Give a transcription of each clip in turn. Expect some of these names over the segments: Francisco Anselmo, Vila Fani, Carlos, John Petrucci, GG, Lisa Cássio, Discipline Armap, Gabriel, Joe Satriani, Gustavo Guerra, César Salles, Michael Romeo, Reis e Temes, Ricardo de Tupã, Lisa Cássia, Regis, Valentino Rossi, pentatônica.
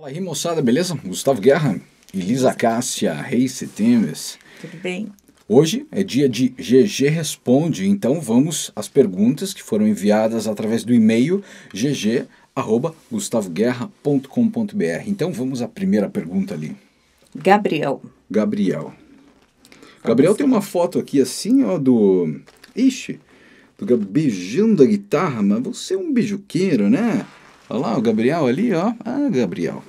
Fala aí, moçada, beleza? Gustavo Guerra e Lisa Cássia, Reis e Temes. Tudo bem? Hoje é dia de GG Responde, então vamos às perguntas que foram enviadas através do e-mail gg@gustavoguerra.com.br. Então vamos à primeira pergunta ali. Gabriel. Gabriel tem uma foto aqui assim, ó, do... Ixi, do Gabriel beijando a guitarra, mas você é um beijuqueiro, né? Olha lá, o Gabriel ali, ó. Ah, Gabriel.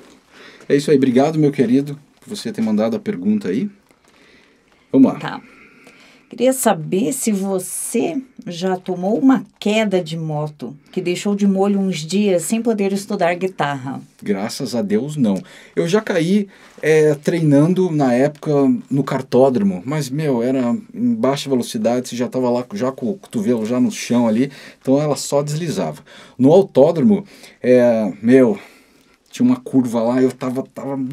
É isso aí, obrigado, meu querido, por você ter mandado a pergunta aí. Vamos lá. Tá. Queria saber se você já tomou uma queda de moto que deixou de molho uns dias sem poder estudar guitarra. Graças a Deus, não. Eu já caí treinando, na época, no cartódromo. Mas, meu, era em baixa velocidade, você já estava lá já com o cotovelo já no chão ali. Então, ela só deslizava. No autódromo, tinha uma curva lá, eu tava,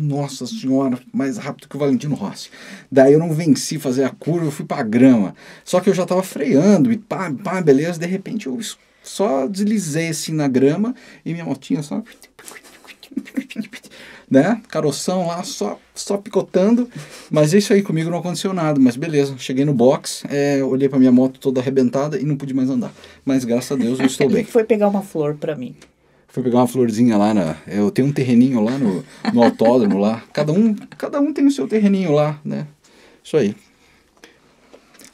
nossa senhora, mais rápido que o Valentino Rossi. Daí eu não venci fazer a curva, eu fui pra grama. Só que eu já tava freando e pá, beleza. De repente eu só deslizei assim na grama e minha motinha só... né, caroção lá, só picotando. Mas isso aí, comigo não aconteceu nada, mas beleza. Cheguei no box, olhei pra minha moto toda arrebentada e não pude mais andar. Mas graças a Deus eu estou bem. Foi pegar uma flor pra mim. Fui pegar uma florzinha lá, eu tenho um terreninho lá no autódromo lá, cada um tem o seu terreninho lá, né, isso aí.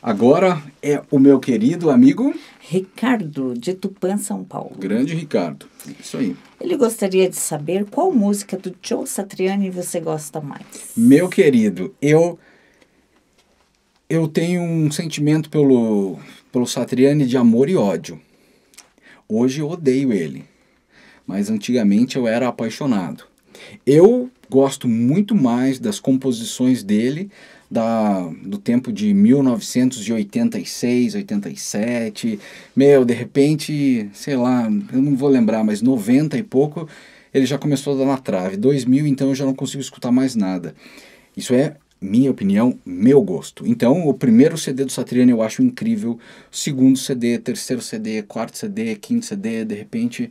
Agora é o meu querido amigo... Ricardo, de Tupã, São Paulo. Grande Ricardo, isso aí. Ele gostaria de saber qual música do Joe Satriani você gosta mais. Meu querido, eu tenho um sentimento pelo Satriani de amor e ódio. Hoje eu odeio ele. Mas antigamente eu era apaixonado. Eu gosto muito mais das composições dele do tempo de 1986, 87. Meu, de repente, sei lá, eu não vou lembrar, mas 90 e pouco ele já começou a dar na trave. 2000, então eu já não consigo escutar mais nada. Isso é minha opinião, meu gosto. Então, o primeiro CD do Satriani eu acho incrível. O segundo CD, terceiro CD, quarto CD, quinto CD, de repente...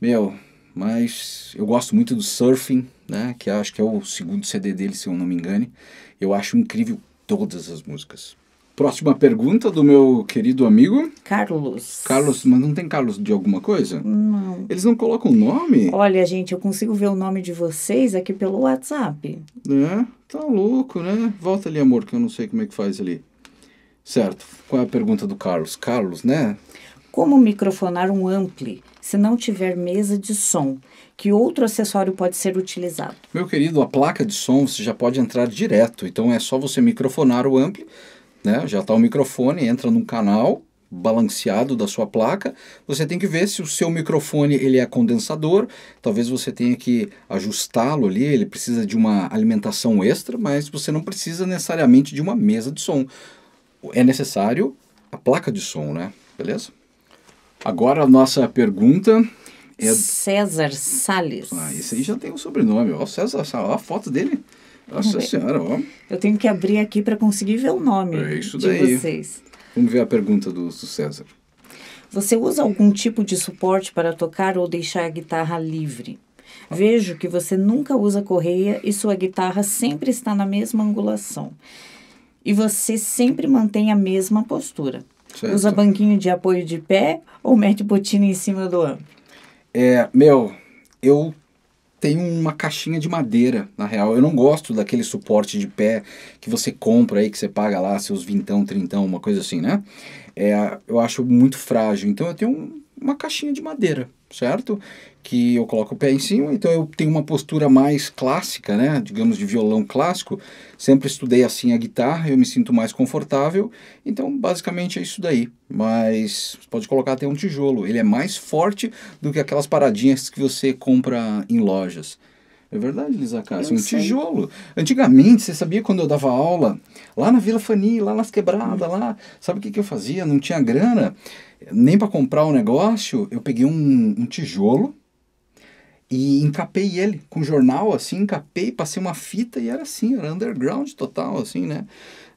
Meu, mas eu gosto muito do Surfing, né? Que acho que é o segundo CD dele, se eu não me engane. Eu acho incrível todas as músicas. Próxima pergunta do meu querido amigo... Carlos, mas não tem Carlos de alguma coisa? Não. Eles não colocam o nome? Olha, gente, eu consigo ver o nome de vocês aqui pelo WhatsApp. É? Tá louco, né? Volta ali, amor, que eu não sei como é que faz ali. Certo. Qual é a pergunta do Carlos? Carlos, né? Como microfonar um ampli, se não tiver mesa de som? Que outro acessório pode ser utilizado? Meu querido, a placa de som você já pode entrar direto. Então é só você microfonar o ampli, né? Já está o microfone, entra num canal balanceado da sua placa. Você tem que ver se o seu microfone ele é condensador. Talvez você tenha que ajustá-lo ali, ele precisa de uma alimentação extra, mas você não precisa necessariamente de uma mesa de som. É necessário a placa de som, né? Beleza? Agora a nossa pergunta é... César Salles. Ah, esse aí já tem um sobrenome. Ó, César Salles, ó a foto dele. Nossa senhora, ó. Eu tenho que abrir aqui para conseguir ver o nome de vocês. Vamos ver a pergunta do César. Você usa algum tipo de suporte para tocar ou deixar a guitarra livre? Vejo que você nunca usa correia e sua guitarra sempre está na mesma angulação. E você sempre mantém a mesma postura. Certo. Usa banquinho de apoio de pé ou mete botina em cima do amplo? Eu tenho uma caixinha de madeira, na real. Eu não gosto daquele suporte de pé que você compra aí, que você paga lá seus vintão, trintão, uma coisa assim, né? Eu acho muito frágil. Então, eu tenho uma caixinha de madeira, certo? Que eu coloco o pé em cima, então eu tenho uma postura mais clássica, né? Digamos, de violão clássico. Sempre estudei assim a guitarra, eu me sinto mais confortável. Então, basicamente é isso daí. Mas pode colocar até um tijolo. Ele é mais forte do que aquelas paradinhas que você compra em lojas. É verdade, Lisa Cássio, um tijolo. Antigamente, você sabia quando eu dava aula, lá na Vila Fani, lá nas quebradas, lá, sabe o que eu fazia? Não tinha grana, nem para comprar o negócio, eu peguei um tijolo e encapei ele com jornal, assim, encapei, passei uma fita e era assim, era underground total, assim, né?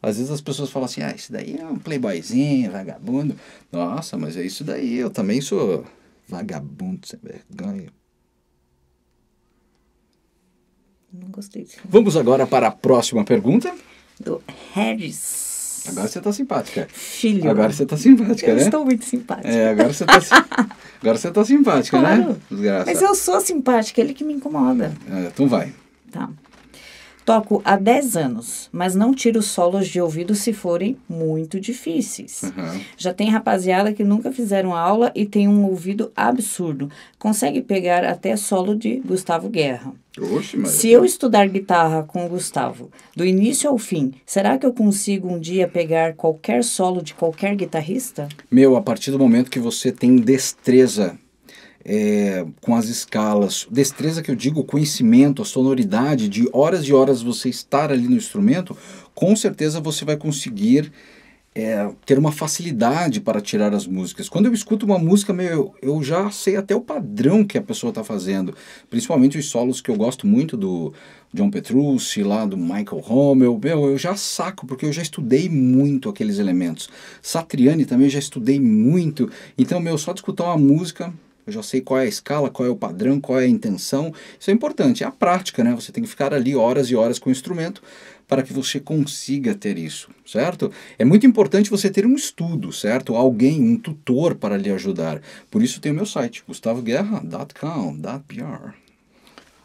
Às vezes as pessoas falam assim, ah, isso daí é um playboyzinho, vagabundo. Nossa, mas é isso daí, eu também sou vagabundo, sem vergonha. Não gostei disso. Vamos agora para a próxima pergunta. Do Regis. Agora você está simpática. Filho. Agora você está simpática, né? Eu estou muito simpática. É, agora você está simpática, claro, né? Desgraça. Mas eu sou simpática, ele que me incomoda. É, então vai. Tá. Toco há 10 anos, mas não tiro solos de ouvido se forem muito difíceis. Uhum. Já tem rapaziada que nunca fizeram aula e tem um ouvido absurdo. Consegue pegar até solo de Gustavo Guerra. Oxe, mas... Se eu estudar guitarra com o Gustavo, do início ao fim, será que eu consigo um dia pegar qualquer solo de qualquer guitarrista? Meu, a partir do momento que você tem destreza... É, com as escalas, destreza que eu digo, conhecimento, a sonoridade, de horas você estar ali no instrumento, com certeza você vai conseguir ter uma facilidade para tirar as músicas. Quando eu escuto uma música, eu já sei até o padrão que a pessoa está fazendo, principalmente os solos que eu gosto muito do John Petrucci, lá do Michael Romeo, eu já saco, porque eu já estudei muito aqueles elementos. Satriani também já estudei muito, então, só de escutar uma música... Eu já sei qual é a escala, qual é o padrão, qual é a intenção. Isso é importante, é a prática, né? Você tem que ficar ali horas e horas com o instrumento para que você consiga ter isso, certo? É muito importante você ter um estudo, certo? Alguém, um tutor para lhe ajudar. Por isso tem o meu site, gustavoguerra.com.br.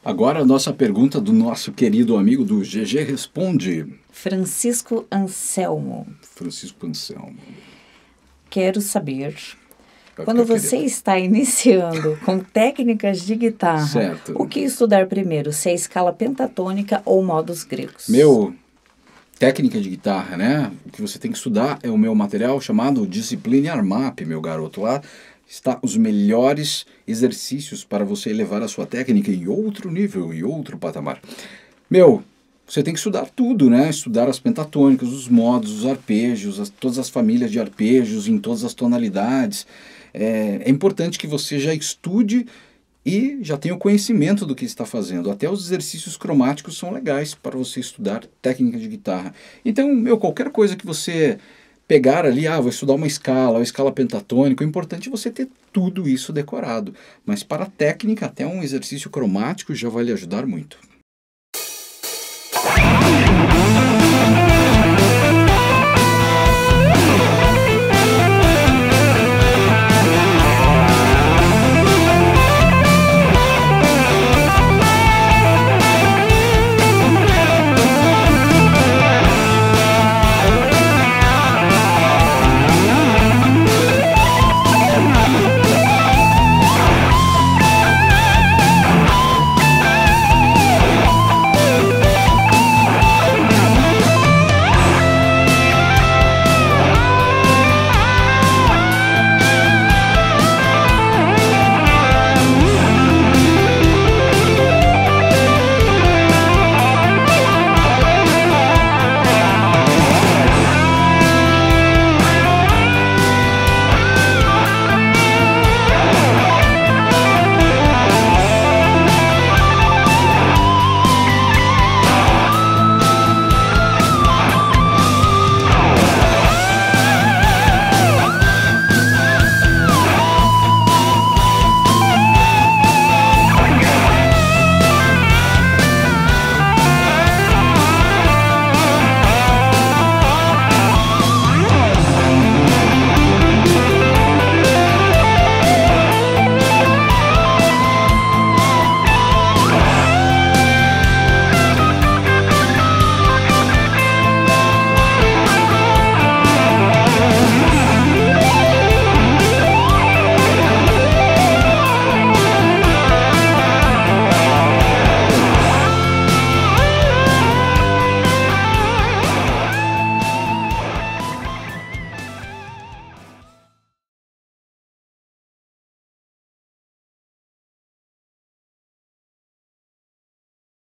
Agora a nossa pergunta do nosso querido amigo do GG Responde. Francisco Anselmo. Francisco Anselmo. Quero saber... Quando você está iniciando com técnicas de guitarra, certo, o que estudar primeiro? Se é escala pentatônica ou modos gregos? Técnica de guitarra, né? O que você tem que estudar é o meu material chamado Discipline Armap, meu garoto. Lá está os melhores exercícios para você elevar a sua técnica em outro nível, em outro patamar. Você tem que estudar tudo, né? Estudar as pentatônicas, os modos, os arpejos, todas as famílias de arpejos, em todas as tonalidades. É importante que você já estude e já tenha o conhecimento do que está fazendo. Até os exercícios cromáticos são legais para você estudar técnica de guitarra. Então, qualquer coisa que você pegar ali, vou estudar uma escala pentatônica, o importante é você ter tudo isso decorado. Mas para a técnica, até um exercício cromático já vai lhe ajudar muito.